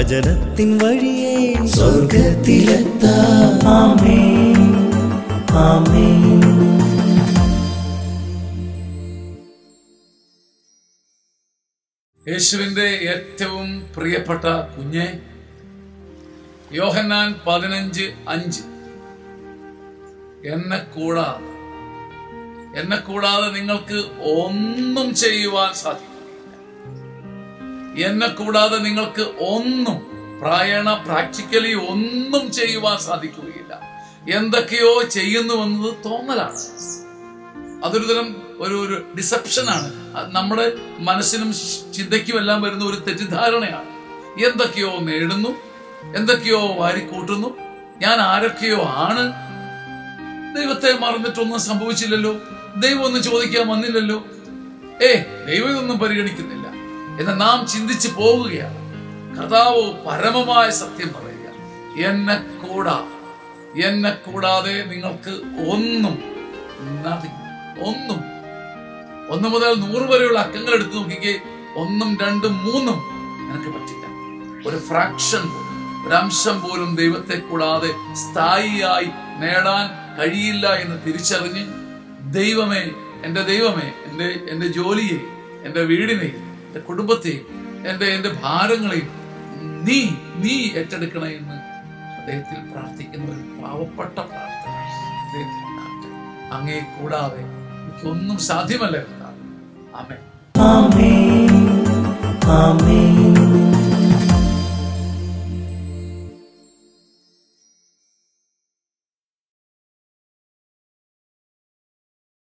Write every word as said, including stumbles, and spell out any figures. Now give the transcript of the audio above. വചനത്തിൻ വഴിയേ സ്വർഗ്ഗത്തിലെത്താം. ആമേൻ ആമേൻ. യേശുവിന്റെ ഏറ്റവും പ്രിയപ്പെട്ട കുഞ്ഞെ, യോഹന്നാൻ പതിനഞ്ച് അഞ്ച്, എന്നെ കൂടാതെ എന്നെ കൂടാതെ നിങ്ങൾക്ക് ഒന്നും ചെയ്യുവാൻ സാധിക്കില്ല. എന്നെ കൂടാതെ നിങ്ങൾക്ക് ഒന്നും പ്രായണ പ്രാക്ടിക്കലി ഒന്നും ചെയ്യുവാൻ സാധിക്കുകയില്ല. എന്തൊക്കെയോ ചെയ്യുന്നുവെന്നത് തോന്നലാണ്. അതൊരു തരം ഒരു ഒരു ഡിസെപ്ഷനാണ്. നമ്മുടെ മനസ്സിനും ചിന്തയ്ക്കുമെല്ലാം വരുന്ന ഒരു തെറ്റിദ്ധാരണയാണ്. എന്തൊക്കെയോ നേടുന്നു, എന്തൊക്കെയോ വാരിക്കൂട്ടുന്നു, ഞാൻ ആരൊക്കെയോ ആണ്, ദൈവത്തെ മറന്നിട്ടൊന്നും സംഭവിച്ചില്ലല്ലോ, ദൈവം ഒന്നും ചോദിക്കാൻ വന്നില്ലല്ലോ, ഏ ദൈവം ഇതൊന്നും പരിഗണിക്കുന്നില്ല എന്ന് നാം ചിന്തിച്ചു പോവുകയാണ്. കർത്താവ് പരമമായ സത്യം പറയുക, എന്നെ കൂടാ എന്നെ കൂടാതെ നിങ്ങൾക്ക് ഒന്നും ഒന്നും ഒന്ന് മുതൽ നൂറ് വരെയുള്ള അക്കങ്ങൾ എടുത്തു നോക്കിക്കേ, ഒന്നും രണ്ടും മൂന്നും നിനക്ക് പറ്റില്ല. ഒരു ഫ്രാക്ഷൻ പോലും, ഒരംശം പോലും ദൈവത്തെ കൂടാതെ സ്ഥായിയായി നേടാൻ കഴിയില്ല എന്ന് തിരിച്ചറിഞ്ഞ്, ദൈവമേ എൻ്റെ ദൈവമേ, എൻ്റെ എൻ്റെ ജോലിയെ, എൻ്റെ വീടിനെയും, എൻ്റെ കുടുംബത്തെയും, എൻ്റെ എൻ്റെ ഭാരങ്ങളെയും നീ നീ ഏറ്റെടുക്കണേ എന്ന് അദ്ദേഹത്തിൽ പ്രാർത്ഥിക്കുന്ന ഒരു പാവപ്പെട്ട പ്രാർത്ഥന. അങ്ങേ കൂടാതെ എനിക്കൊന്നും സാധ്യമല്ല. ആമേൻ ആമേൻ ആമേൻ.